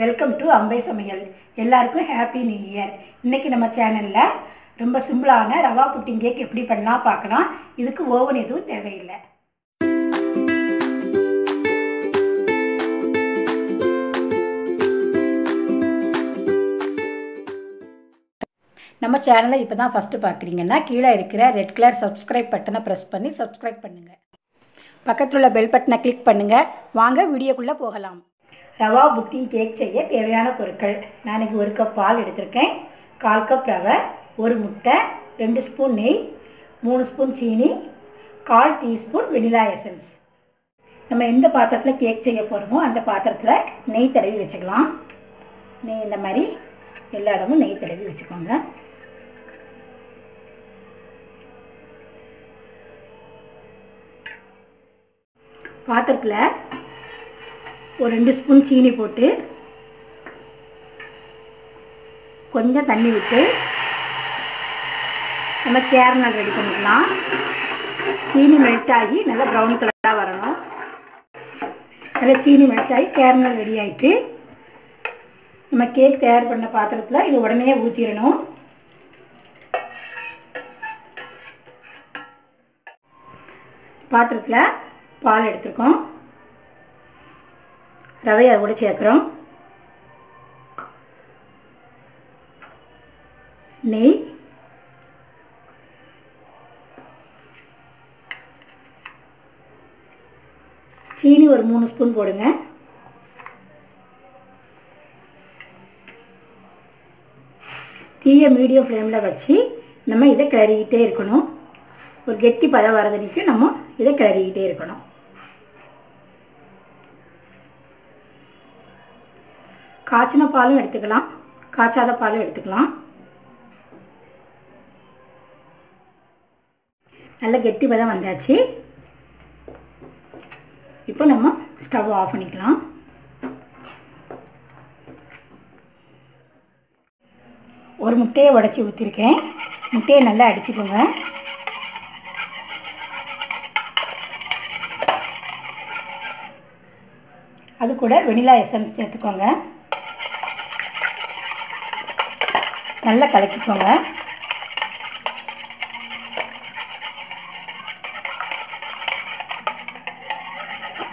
Welcome to Ambai Samayal. எல்லாருக்கும் happy new year. இன்னைக்கு நம்ம சேனல்ல ரொம்ப சிம்பிளான ரவா புட்டிங் கேக் எப்படி பண்ணலாம் பார்க்கலாம். இதுக்கு ஓவன் எதுவும் தேவையில்லை. நம்ம சேனலை இப்பதான் ஃபர்ஸ்ட் பார்க்கறீங்கன்னா கீழே இருக்கிற ரெட் கலர் subscribe பட்டனை press பண்ணி subscribe பண்ணுங்க. பக்கத்துல உள்ள bell பட்டனை click பண்ணுங்க. வாங்க வீடியோக்குள்ள போகலாம். ரவா புட்டிங் கேக் செய்ய தேவையான பொருட்கள் நான் இங்க 1 கப் பால் எடுத்துர்க்கேன் 1/4 கப் ரவை 1 முட்டை 2 ஸ்பூன் நெய் 3 ஸ்பூன் சீனி 1/4 டீஸ்பூன் வெனிலா எசன்ஸ் நம்ம எந்த பாத்திரத்துல கேக் செய்ய போறோமோ அந்த பாத்திரத்துல நெய் தடவி வெச்சுக்கலாம் நெய் இந்த மாதிரி எல்லா இடமும் நெய் தடவி வெச்சுக்கோங்க பாத்திரத்துல ஒரு 2 ஸ்பூன் சீனி போட்டு கொஞ்சம் தண்ணி விட்டு நம்ம கேரட் ரெடி பண்ணிக்கலாம் சீனி மெல்ட் ஆகி நல்ல brown கலரா வரணும் நல்ல சீனி மெல்ட் ஆகி கேரட் ரெடி ஆயிட்டு நம்ம கேக் தயார் பண்ண பாத்திரத்துல இது உடனே ஊத்திரணும் பாத்திரத்துல பால் எடுத்துக்கோம் ரவை அதோட சேர்க்கிறோம் நெய் சீனி ஒரு 3 ஸ்பூன் போடுங்க தீயை மீடியம் ஃப்ளேம்ல வச்சு நம்ம இதை கிளறிக்கிட்டே இருக்கணும் ஒரு கெட்டி பதம் வரதுக்கு நம்ம இதை கிளறிக்கிட்டே இருக்கணும் காய்ச்சின பாலும் எடுத்துக்கலாம் காய்ச்சாத பாலும் எடுத்துக்கலாம் நல்ல கெட்டி பதம் வந்தாச்சு இப்போ நம்ம ஸ்டவ் ஆஃப் பண்ணிக்கலாம் ஒரு முட்டையை உடைச்சி ஊத்திருக்கேன் முட்டையை நல்லா அடிச்சுக்கோங்க அது கூட வெனிலா எசன்ஸ் சேர்த்துக்கோங்க நல்லா கலக்கிக்கோங்க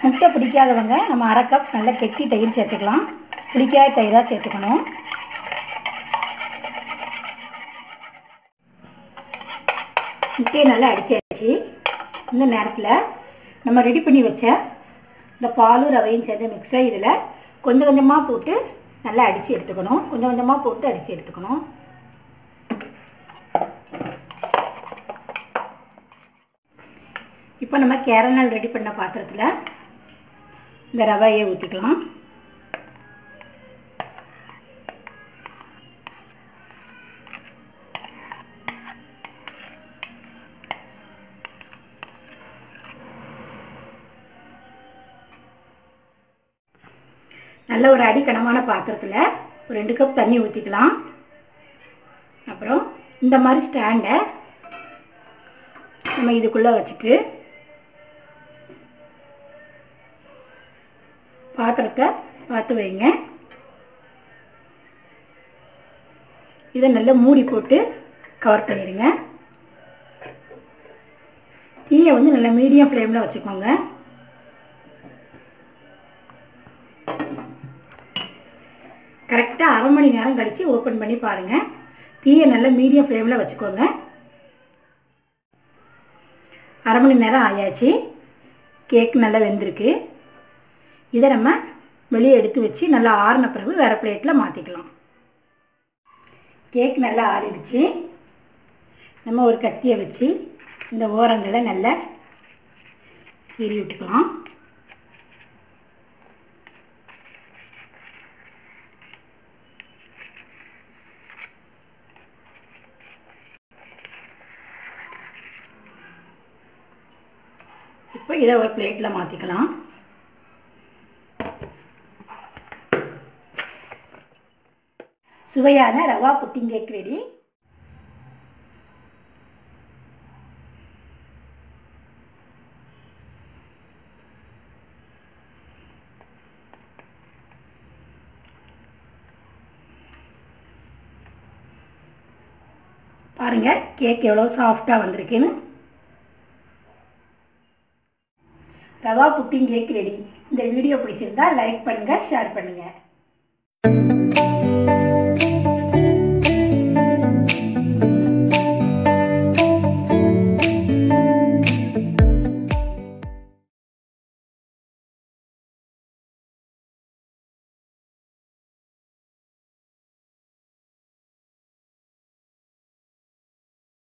முட்டை பிடிக்காதவங்க நம்ம 1/2 கப் நல்ல கெட்டி தயிர் சேர்த்துக்கலாம் பிடிக்காத தயிராக சேர்த்துக்கணும் முட்டையை நல்லா அடிச்சாச்சு இந்த நேரத்தில் நம்ம ரெடி பண்ணி வச்ச இந்த பாலும் ரவையும் சேர்த்து மிக்ஸை இதில் கொஞ்சம் கொஞ்சமாக போட்டு நல்லா அடித்து எடுத்துக்கணும் கொஞ்சம் கொஞ்சமாக போட்டு அடித்து எடுத்துக்கணும் இப்போ நம்ம கேரட் ரெடி பண்ண பாத்திரத்தில் இந்த ரவையை ஊற்றிக்கலாம் நல்ல ஒரு அடிக்கனமான பாத்திரத்துல ஒரு 2 கப் தண்ணி ஊத்திக்கலாம் அப்புறம் இந்த மாதிரி ஸ்டாண்ட நம்ம இதுக்குள்ள வச்சிட்டு பாத்திரத்தை பார்த்து வைங்க இத நல்ல மூடி போட்டு கவர் பண்ணிடுங்க தீயை வந்து நல்ல மீடியம் ஃப்ளேம்ல வச்சுக்கோங்க கரெக்ட்டா 1/2 மணி நேரம் கழிச்சு ஓபன் பண்ணி பாருங்க தீயை நல்ல மீடியம் ஃப்ளேம்ல வச்சுக்கோங்க 1/2 மணி நேரம் ஆயாச்சு கேக் நல்லா வெந்திருக்கு இத நம்ம வெளியே எடுத்து வச்சு நல்லா ஆறின பிறகு வேற பிளேட்ல மாத்திக்கலாம் கேக் நல்லா ஆறிடுச்சு நம்ம ஒரு கத்தியை வச்சு இந்த ஓரங்களை நல்லா கீறி விட்டுக்கலாம் இப்போ இதை ஒரு பிளேட்டில் மாற்றிக்கலாம் சுவையான ரவா புட்டிங் கேக் ரெடி பாருங்க கேக் எவ்வளவு சாஃப்ட்டா வந்திருக்குன்னு. Rava pudding cake ready. இந்த வீடியோ பிடிச்சிருந்தா லைக் பண்ணுங்க, ஷேர் பண்ணுங்க.